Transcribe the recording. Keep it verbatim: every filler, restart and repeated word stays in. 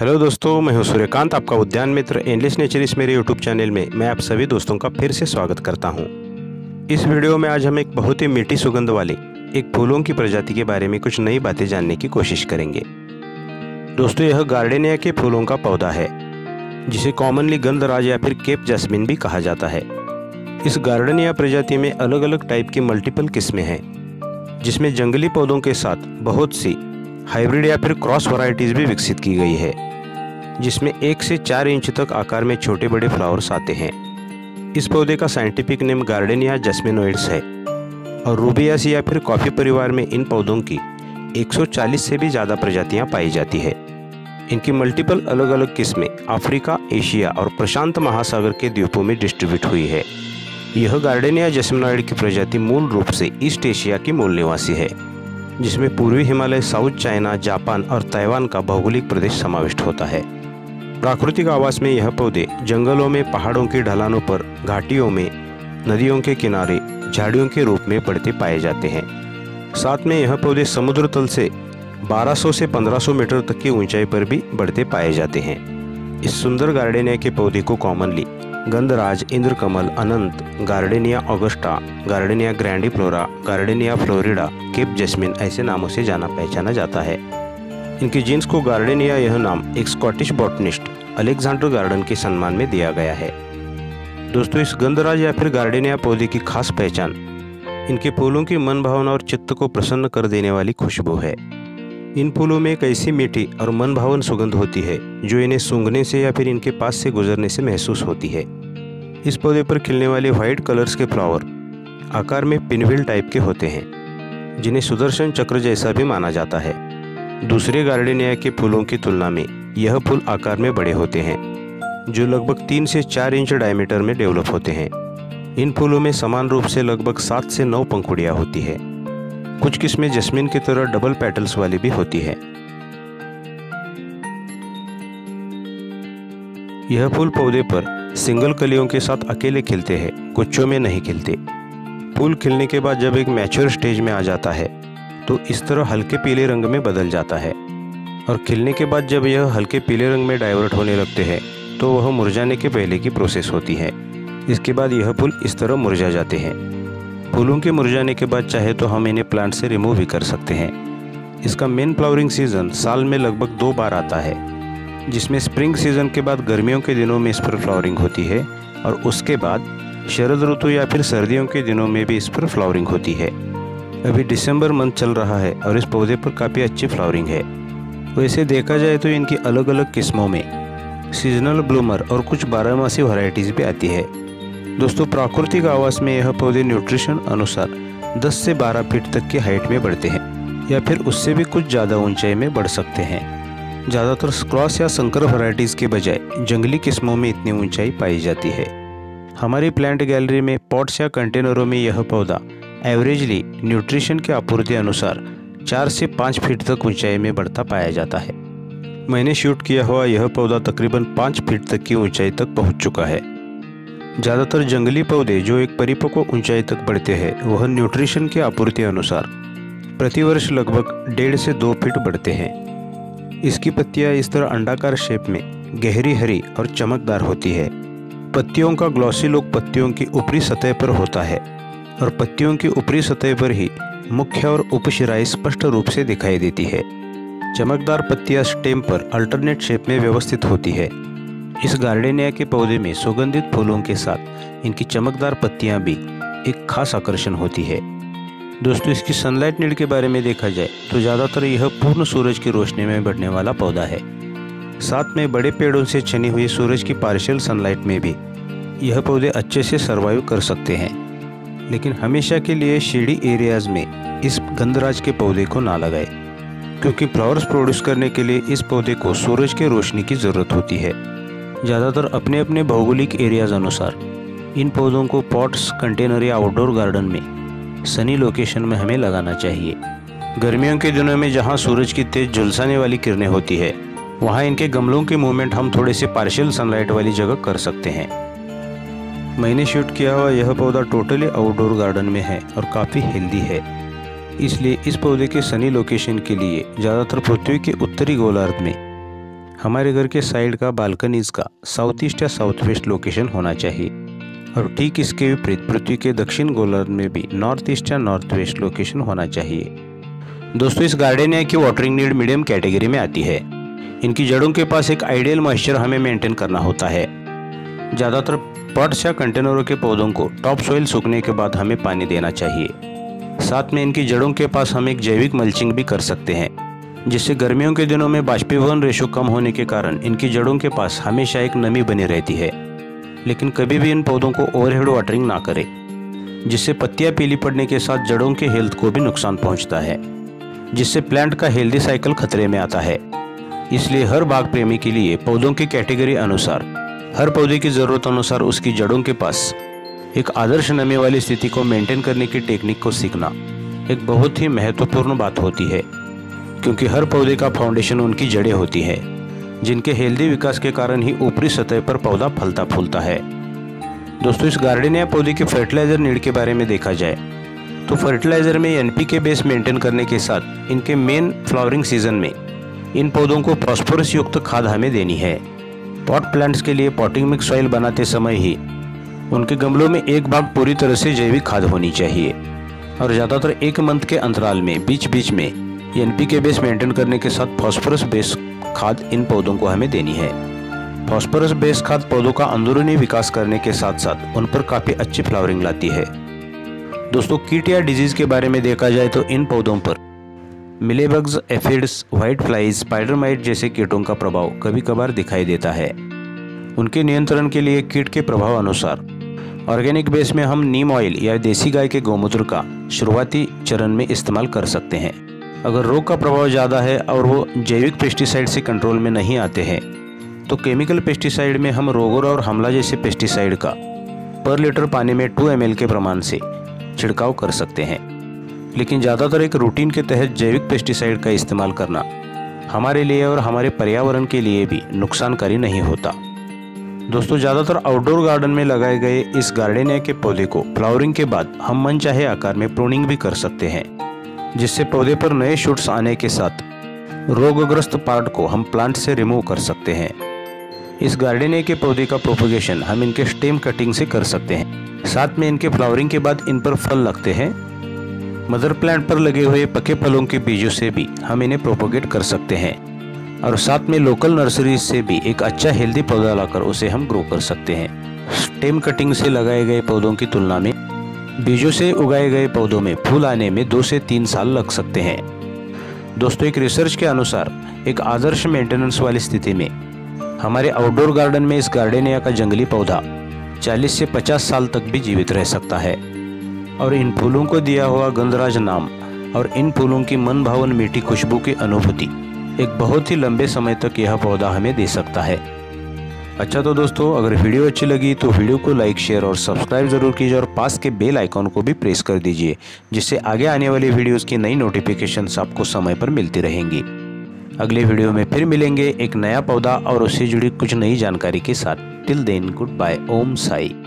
Hello दोस्तों, मैं हूं सूर्यकांत, आपका उद्यान मित्र एंडलेस नेचर इस मेरे यूट्यूब चैनल में मैं आप सभी दोस्तों का फिर से स्वागत करता हूं। इस वीडियो में आज हम एक बहुत ही मीठी सुगंध वाली एक फूलों की प्रजाति के बारे में कुछ नई बातें जानने की कोशिश करेंगे। दोस्तों, यह गार्डेनिया के फूलों का पौधा है जिसे कॉमनली गंधराज या फिर केप जैस्मिन भी कहा जाता है। इस गार्डेनिया प्रजाति में अलग अलग टाइप की मल्टीपल किस्में हैं, जिसमें जंगली पौधों के साथ बहुत सी हाइब्रिड या फिर क्रॉस वैरायटीज भी विकसित की गई है, जिसमें एक से चार इंच तक आकार में छोटे बड़े फ्लावर्स आते हैं। इस पौधे का साइंटिफिक नेम गार्डेनिया जैस्मिनोइड्स है और रूबियास या फिर कॉफ़ी परिवार में इन पौधों की एक सौ चालीस से भी ज़्यादा प्रजातियां पाई जाती है। इनकी मल्टीपल अलग अलग किस्में अफ्रीका, एशिया और प्रशांत महासागर के द्वीपों में डिस्ट्रीब्यूट हुई है। यह गार्डेनिया जैस्मिनोइड की प्रजाति मूल रूप से ईस्ट एशिया की मूल निवासी है, जिसमें पूर्वी हिमालय, साउथ चाइना, जापान और ताइवान का भौगोलिक प्रदेश समाविष्ट होता है। प्राकृतिक आवास में यह पौधे जंगलों में, पहाड़ों की ढलानों पर, घाटियों में, नदियों के किनारे, झाड़ियों के रूप में पड़ते पाए जाते हैं। साथ में यह पौधे समुद्र तल से बारह सौ से पंद्रह सौ मीटर तक की ऊंचाई पर भी बढ़ते पाए जाते हैं। इस सुंदर गार्डेनिया के पौधे को कॉमनली गंधराज, इंद्र कमल, अनंत, gardenia augusta, gardenia grandiflora, gardenia florida, cape jasmine ऐसे नामों से जाना पहचाना जाता है। इनके जीन्स को गार्डेनिया यह नाम एक स्कॉटिश बॉटनिस्ट अलेक्जेंडर गार्डन के सम्मान में दिया गया है। दोस्तों, इस गंधराज या फिर गार्डेनिया पौधे की खास पहचान इनके फूलों की मन भावना और चित्त को प्रसन्न कर देने वाली खुशबू है। इन फूलों में एक ऐसी मीठी और मनभावन सुगंध होती है जो इन्हें सूंघने से या फिर इनके पास से गुजरने से महसूस होती है। इस पौधे पर खिलने वाले वाइट कलर्स के फ्लावर आकार में पिनव्हील टाइप के होते हैं, जिन्हें सुदर्शन चक्र जैसा भी माना जाता है। दूसरे गार्डेनिया के फूलों की तुलना में यह फूल आकार में बड़े होते हैं, जो लगभग तीन से चार इंच डायमीटर में डेवलप होते हैं। इन फूलों में समान रूप से लगभग सात से नौ पंखुड़ियाँ होती है। कुछ किस्में जैस्मिन की तरह डबल पेटल्स वाली भी होती है। यह फूल पौधे पर सिंगल कलियों के साथ अकेले खिलते हैं, गुच्छों में नहीं खिलते। फूल खिलने के बाद जब एक मैच्योर स्टेज में आ जाता है तो इस तरह हल्के पीले रंग में बदल जाता है और खिलने के बाद जब यह हल्के पीले रंग में डाइवर्ट होने लगते हैं तो वह मुरझाने के पहले की प्रोसेस होती है। इसके बाद यह फूल इस तरह मुरझा जाते हैं। फूलों के मुरझाने के बाद चाहे तो हम इन्हें प्लांट से रिमूव भी कर सकते हैं। इसका मेन फ्लावरिंग सीज़न साल में लगभग दो बार आता है, जिसमें स्प्रिंग सीज़न के बाद गर्मियों के दिनों में इस पर फ्लावरिंग होती है और उसके बाद शरद ऋतु या फिर सर्दियों के दिनों में भी इस पर फ्लावरिंग होती है। अभी दिसंबर मंथ चल रहा है और इस पौधे पर काफ़ी अच्छी फ्लावरिंग है। वैसे देखा जाए तो इनकी अलग अलग किस्मों में सीजनल ब्लूमर और कुछ बारहमासी वैरायटीज़ भी आती है। दोस्तों, प्राकृतिक आवास में यह पौधे न्यूट्रिशन अनुसार दस से बारह फीट तक की हाइट में बढ़ते हैं या फिर उससे भी कुछ ज़्यादा ऊंचाई में बढ़ सकते हैं। ज़्यादातर क्रॉस या संकर वैरायटीज़ के बजाय जंगली किस्मों में इतनी ऊंचाई पाई जाती है। हमारी प्लांट गैलरी में पॉट्स या कंटेनरों में यह पौधा एवरेजली न्यूट्रिशन के आपूर्ति अनुसार चार से पाँच फीट तक ऊँचाई में बढ़ता पाया जाता है। मैंने शूट किया हुआ यह पौधा तकरीबन पाँच फीट तक की ऊँचाई तक पहुँच चुका है। ज़्यादातर जंगली पौधे जो एक परिपक्व ऊंचाई तक बढ़ते हैं वह न्यूट्रिशन की आपूर्ति अनुसार प्रतिवर्ष लगभग डेढ़ से दो फीट बढ़ते हैं। इसकी पत्तियां इस तरह अंडाकार शेप में गहरी हरी और चमकदार होती है। पत्तियों का ग्लॉसी लुक पत्तियों की ऊपरी सतह पर होता है और पत्तियों की ऊपरी सतह पर ही मुख्य और उपशिराएं स्पष्ट रूप से दिखाई देती है। चमकदार पत्तियाँ स्टेम पर अल्टरनेट शेप में व्यवस्थित होती है। इस गार्डेनिया के पौधे में सुगंधित फूलों के साथ इनकी चमकदार पत्तियां भी एक खास आकर्षण होती है। दोस्तों, इसकी सनलाइट नीड के बारे में देखा जाए तो ज़्यादातर यह पूर्ण सूरज की रोशनी में बढ़ने वाला पौधा है। साथ में बड़े पेड़ों से छनी हुई सूरज की पार्शियल सनलाइट में भी यह पौधे अच्छे से सर्वाइव कर सकते हैं, लेकिन हमेशा के लिए शेडी एरियाज़ में इस गंधराज के पौधे को ना लगाए, क्योंकि फ्लावर्स प्रोड्यूस करने के लिए इस पौधे को सूरज की रोशनी की ज़रूरत होती है। ज़्यादातर अपने अपने भौगोलिक एरियाज अनुसार इन पौधों को पॉट्स, कंटेनर या आउटडोर गार्डन में सनी लोकेशन में हमें लगाना चाहिए। गर्मियों के दिनों में जहां सूरज की तेज झुलसाने वाली किरणें होती है, वहां इनके गमलों के मूवमेंट हम थोड़े से पार्शियल सनलाइट वाली जगह कर सकते हैं। मैंने शूट किया हुआ यह पौधा टोटली आउटडोर गार्डन में है और काफ़ी हेल्दी है, इसलिए इस पौधे के सनी लोकेशन के लिए ज़्यादातर पृथ्वी के उत्तरी गोलार्ध में हमारे घर के साइड का बालकनीज का साउथ ईस्ट या साउथ वेस्ट लोकेशन होना चाहिए और ठीक इसके विपरीत पृथ्वी के दक्षिण गोलार्ध में भी नॉर्थ ईस्ट या नॉर्थ वेस्ट लोकेशन होना चाहिए। दोस्तों, इस गार्डेनिया की वाटरिंग नीड मीडियम कैटेगरी में आती है। इनकी जड़ों के पास एक आइडियल मॉइस्चर हमें मेंटेन करना होता है। ज़्यादातर पॉट्स या कंटेनरों के पौधों को टॉप सोइल सूखने के बाद हमें पानी देना चाहिए। साथ में इनकी जड़ों के पास हम एक जैविक मल्चिंग भी कर सकते हैं, जिससे गर्मियों के दिनों में बाष्पीभवन रेशो कम होने के कारण इनकी जड़ों के पास हमेशा एक नमी बनी रहती है। लेकिन कभी भी इन पौधों को ओवरहेड वाटरिंग ना करें, जिससे पत्तियाँ पीली पड़ने के साथ जड़ों के हेल्थ को भी नुकसान पहुँचता है, जिससे प्लांट का हेल्दी साइकिल खतरे में आता है। इसलिए हर बाग प्रेमी के लिए पौधों की कैटेगरी अनुसार हर पौधे की ज़रूरत अनुसार उसकी जड़ों के पास एक आदर्श नमी वाली स्थिति को मेंटेन करने की टेक्निक को सीखना एक बहुत ही महत्वपूर्ण बात होती है, क्योंकि हर पौधे का फाउंडेशन उनकी जड़ें होती है, जिनके हेल्दी विकास के कारण ही ऊपरी सतह पर पौधा फलता फूलता है। दोस्तों, इस गार्डेनिया पौधे के फर्टिलाइजर नीड के बारे में देखा जाए तो फर्टिलाइजर में N P K base maintain करने के साथ इनके मेन फ्लावरिंग सीजन में इन पौधों को फॉस्फोरस युक्त खाद हमें देनी है। पॉट प्लांट्स के लिए पॉटिंग मिक्स सॉइल बनाते समय ही उनके गमलों में एक भाग पूरी तरह से जैविक खाद होनी चाहिए और ज़्यादातर एक मंथ के अंतराल में बीच बीच में N P K base maintain करने के साथ फॉस्फोरस बेस खाद इन पौधों को हमें देनी है। फॉस्फोरस बेस खाद पौधों का अंदरूनी विकास करने के साथ साथ उन पर काफ़ी अच्छी फ्लावरिंग लाती है। दोस्तों, कीट या डिजीज़ के बारे में देखा जाए तो इन पौधों पर mealybugs, aphids, white flies, spider mite जैसे कीटों का प्रभाव कभी कभार दिखाई देता है। उनके नियंत्रण के लिए कीट के प्रभाव अनुसार ऑर्गेनिक बेस में हम नीम ऑयल या देसी गाय के गोमूत्र का शुरुआती चरण में इस्तेमाल कर सकते हैं। अगर रोग का प्रभाव ज़्यादा है और वो जैविक पेस्टिसाइड से कंट्रोल में नहीं आते हैं तो केमिकल पेस्टिसाइड में हम रोगोर और हमला जैसे पेस्टिसाइड का पर लीटर पानी में टू एम एल के प्रमाण से छिड़काव कर सकते हैं। लेकिन ज़्यादातर एक रूटीन के तहत जैविक पेस्टिसाइड का इस्तेमाल करना हमारे लिए और हमारे पर्यावरण के लिए भी नुकसानकारी नहीं होता। दोस्तों, ज़्यादातर आउटडोर गार्डन में लगाए गए इस गार्डेनिया के पौधे को फ्लावरिंग के बाद हम मन चाहे आकार में प्रूनिंग भी कर सकते हैं, जिससे पौधे पर नए शूट्स आने के साथ रोगग्रस्त पार्ट को हम प्लांट से रिमूव कर सकते हैं। इस गार्डेनिया के पौधे का प्रोपोगेशन हम इनके स्टेम कटिंग से कर सकते हैं। साथ में इनके फ्लावरिंग के बाद इन पर फल लगते हैं। मदर प्लांट पर लगे हुए पके फलों के बीजों से भी हम इन्हें प्रोपोगेट कर सकते हैं और साथ में लोकल नर्सरीज से भी एक अच्छा हेल्दी पौधा लाकर उसे हम ग्रो कर सकते हैं। स्टेम कटिंग से लगाए गए पौधों की तुलना में बीजों से उगाए गए पौधों में फूल आने में दो से तीन साल लग सकते हैं। दोस्तों, एक रिसर्च के अनुसार एक आदर्श मेंटेनेंस वाली स्थिति में हमारे आउटडोर गार्डन में इस गार्डेनिया का जंगली पौधा चालीस से पचास साल तक भी जीवित रह सकता है और इन फूलों को दिया हुआ गंधराज नाम और इन फूलों की मनभावन मीठी खुशबू की अनुभूति एक बहुत ही लंबे समय तक यह पौधा हमें दे सकता है। अच्छा, तो दोस्तों, अगर वीडियो अच्छी लगी तो वीडियो को लाइक, शेयर और सब्सक्राइब जरूर कीजिए और पास के बेल आइकॉन को भी प्रेस कर दीजिए, जिससे आगे आने वाली वीडियोज़ की नई नोटिफिकेशंस आपको समय पर मिलती रहेंगी। अगले वीडियो में फिर मिलेंगे एक नया पौधा और उससे जुड़ी कुछ नई जानकारी के साथ। Till then, good bye. Om Sai.